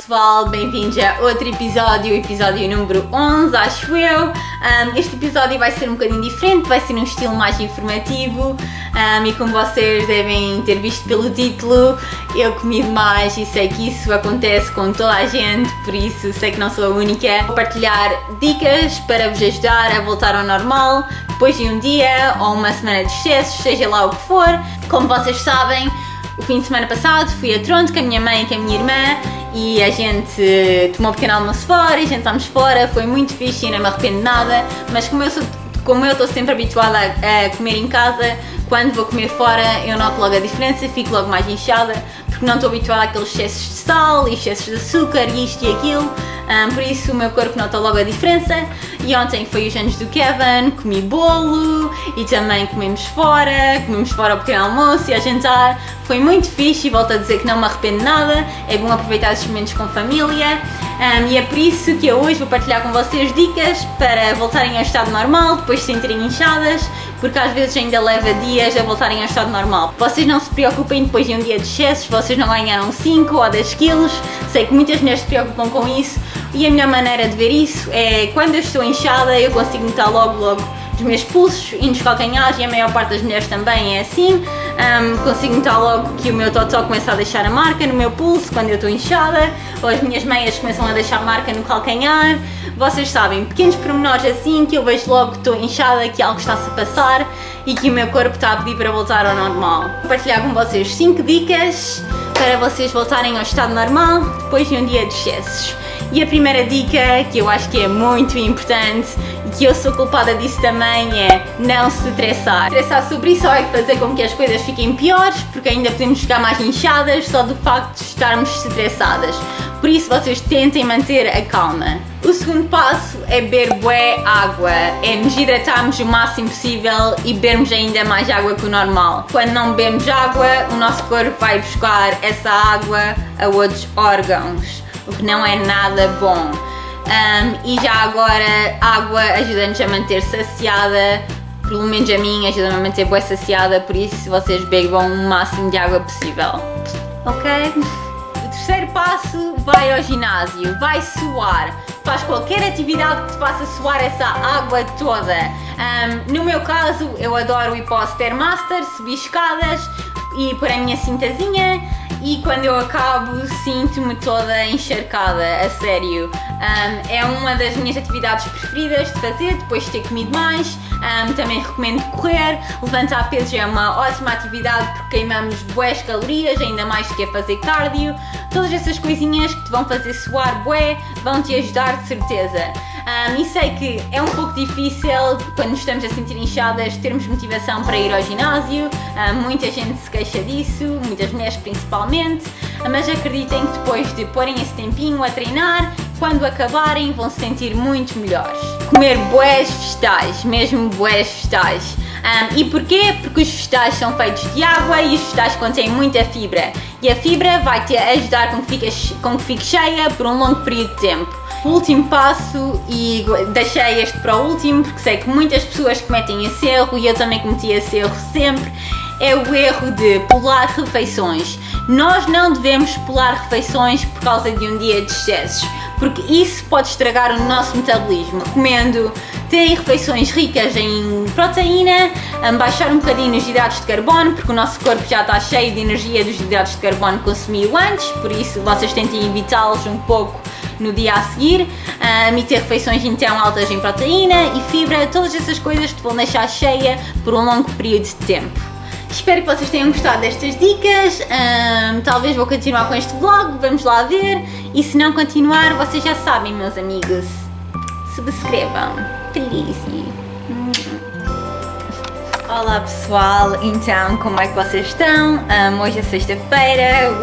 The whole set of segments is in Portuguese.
Pessoal, bem-vindos a outro episódio, episódio número 11, acho eu. Este episódio vai ser um bocadinho diferente, vai ser um estilo mais informativo e como vocês devem ter visto pelo título, eu comi demais e sei que isso acontece com toda a gente, por isso sei que não sou a única. Vou partilhar dicas para vos ajudar a voltar ao normal depois de um dia ou uma semana de excessos, seja lá o que for. Como vocês sabem, o fim de semana passado fui a Toronto com a minha mãe e com a minha irmã. E a gente tomou um pequeno almoço fora, a gente estávamos fora, foi muito fixe e não me arrependo de nada, mas como eu estou sempre habituada a comer em casa, quando vou comer fora eu noto logo a diferença, fico logo mais inchada, porque não estou habituada àqueles excessos de sal e excessos de açúcar e isto e aquilo, por isso o meu corpo nota logo a diferença. E ontem foi os anos do Kevin, comi bolo e também comemos fora ao pequeno almoço e a jantar, foi muito fixe e volto a dizer que não me arrependo de nada, é bom aproveitar esses momentos com família. E é por isso que eu hoje vou partilhar com vocês dicas para voltarem ao estado normal, depois de se sentirem inchadas, porque às vezes ainda leva dias a voltarem ao estado normal. Vocês não se preocupem depois de um dia de excessos, vocês não ganharam 5 ou 10 quilos, sei que muitas mulheres se preocupam com isso e a melhor maneira de ver isso é quando eu estou inchada eu consigo notar logo os meus pulsos e nos calcanhares, e a maior parte das mulheres também é assim. Consigo notar logo que o meu totó começa a deixar a marca no meu pulso quando eu estou inchada, ou as minhas meias começam a deixar marca no calcanhar. Vocês sabem, pequenos pormenores assim que eu vejo logo que estou inchada, que algo está-se a passar e que o meu corpo está a pedir para voltar ao normal. Vou partilhar com vocês 5 dicas para vocês voltarem ao estado normal depois de um dia de excessos. E a primeira dica, que eu acho que é muito importante e que eu sou culpada disso também, é não se estressar. Estressar sobre isso é fazer com que as coisas fiquem piores, porque ainda podemos ficar mais inchadas só do facto de estarmos estressadas. Por isso vocês tentem manter a calma. O segundo passo é beber bué água, é nos hidratarmos o máximo possível e bebermos ainda mais água que o normal. Quando não bebemos água, o nosso corpo vai buscar essa água a outros órgãos, o que não é nada bom. E já agora, água ajuda-nos a manter saciada, pelo menos a mim ajuda-me a manter bué saciada, por isso vocês bebam o máximo de água possível, ok? O terceiro passo, vai ao ginásio, vai suar, faz qualquer atividade que te faça suar essa água toda. No meu caso, eu adoro ir para o Stairmaster, subir escadas e pôr a minha cintazinha, e quando eu acabo sinto-me toda encharcada, a sério. É uma das minhas atividades preferidas de fazer depois de ter comido mais. Também recomendo correr, levantar pesos é uma ótima atividade porque queimamos boas calorias, ainda mais do que a fazer cardio. Todas essas coisinhas que te vão fazer suar bué vão te ajudar de certeza. E sei que é um pouco difícil quando nos estamos a sentir inchadas termos motivação para ir ao ginásio, muita gente se queixa disso, muitas mulheres principalmente, mas acreditem que depois de porem esse tempinho a treinar, quando acabarem vão se sentir muito melhores. Comer bués vegetais, mesmo bués vegetais. E porquê? Porque os vegetais são feitos de água e os vegetais contêm muita fibra. E a fibra vai te ajudar com que fique cheia por um longo período de tempo. O último passo, e deixei este para o último porque sei que muitas pessoas cometem esse erro e eu também cometi esse erro sempre, é o erro de pular refeições. Nós não devemos pular refeições por causa de um dia de excessos, porque isso pode estragar o nosso metabolismo. Recomendo terem refeições ricas em proteína, baixar um bocadinho os hidratos de carbono, porque o nosso corpo já está cheio de energia dos hidratos de carbono que consumiu antes, por isso vocês tentem evitá-los um pouco no dia a seguir, e ter refeições então altas em proteína e fibra, todas essas coisas que te vão deixar cheia por um longo período de tempo. Espero que vocês tenham gostado destas dicas, talvez vou continuar com este vlog, vamos lá ver, e se não continuar, vocês já sabem, meus amigos, subscrevam, please. Olá pessoal, então como é que vocês estão? Hoje é sexta-feira,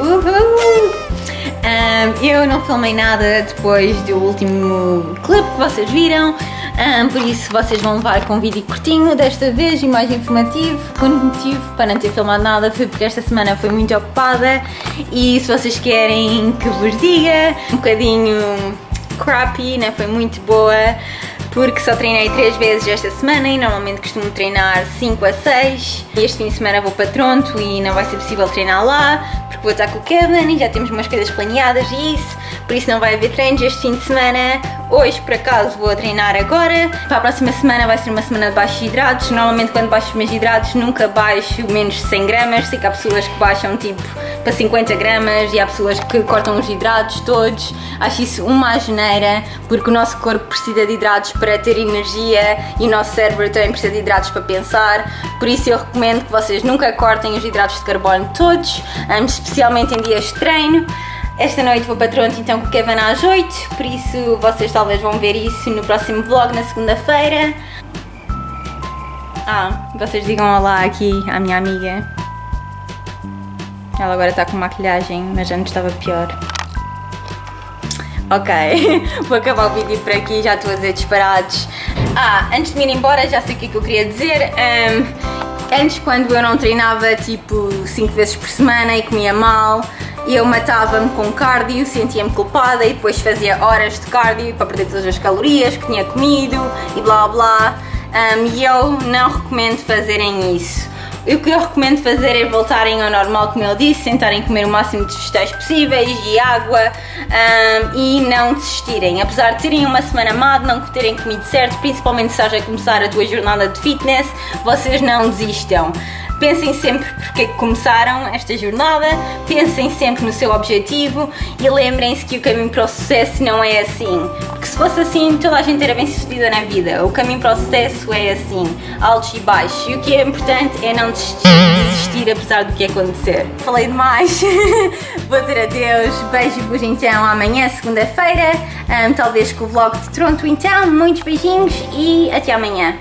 eu não filmei nada depois do último clipe que vocês viram, por isso vocês vão levar com um vídeo curtinho, desta vez e mais informativo. O único motivo para não ter filmado nada foi porque esta semana foi muito ocupada e se vocês querem que vos diga, um bocadinho crappy, né? Foi muito boa. porque só treinei 3 vezes esta semana e normalmente costumo treinar 5 a 6. Este fim de semana vou para Toronto e não vai ser possível treinar lá, porque vou estar com o Kevin e já temos umas coisas planeadas e isso, por isso não vai haver treinos este fim de semana. Hoje, por acaso, vou treinar agora. Para a próxima semana vai ser uma semana de baixos hidratos. Normalmente quando baixo os meus hidratos nunca baixo menos de 100 gramas, sei que há pessoas que baixam tipo para 50 gramas e há pessoas que cortam os hidratos todos. Acho isso uma asneira, porque o nosso corpo precisa de hidratos para ter energia e o nosso cérebro também precisa de hidratos para pensar, por isso eu recomendo que vocês nunca cortem os hidratos de carbono todos, especialmente em dias de treino. Esta noite vou para Toronto então com o Kevin às 8, por isso vocês talvez vão ver isso no próximo vlog, na segunda-feira. Vocês digam olá aqui à minha amiga. Ela agora está com maquilhagem, mas antes estava pior. Ok, vou acabar o vídeo por aqui, já estou a dizer disparados. Antes de me ir embora, já sei o que é que eu queria dizer. Antes, quando eu não treinava tipo 5 vezes por semana e comia mal, eu matava-me com cardio, sentia-me culpada e depois fazia horas de cardio para perder todas as calorias que tinha comido e blá blá. E eu não recomendo fazerem isso. O que eu recomendo fazer é voltarem ao normal, como eu disse, tentarem comer o máximo de vegetais possíveis e água, e não desistirem. Apesar de terem uma semana má, de não terem comido certo, principalmente se estás a começar a tua jornada de fitness, vocês não desistam. Pensem sempre porque é que começaram esta jornada, pensem sempre no seu objetivo e lembrem-se que o caminho para o sucesso não é assim. Porque se fosse assim, toda a gente era bem sucedida na vida. O caminho para o sucesso é assim, altos e baixos. E o que é importante é não desistir apesar do que acontecer. Falei demais, vou dizer adeus, beijo-vos então amanhã, segunda-feira, talvez com o vlog de Toronto então. Muitos beijinhos e até amanhã.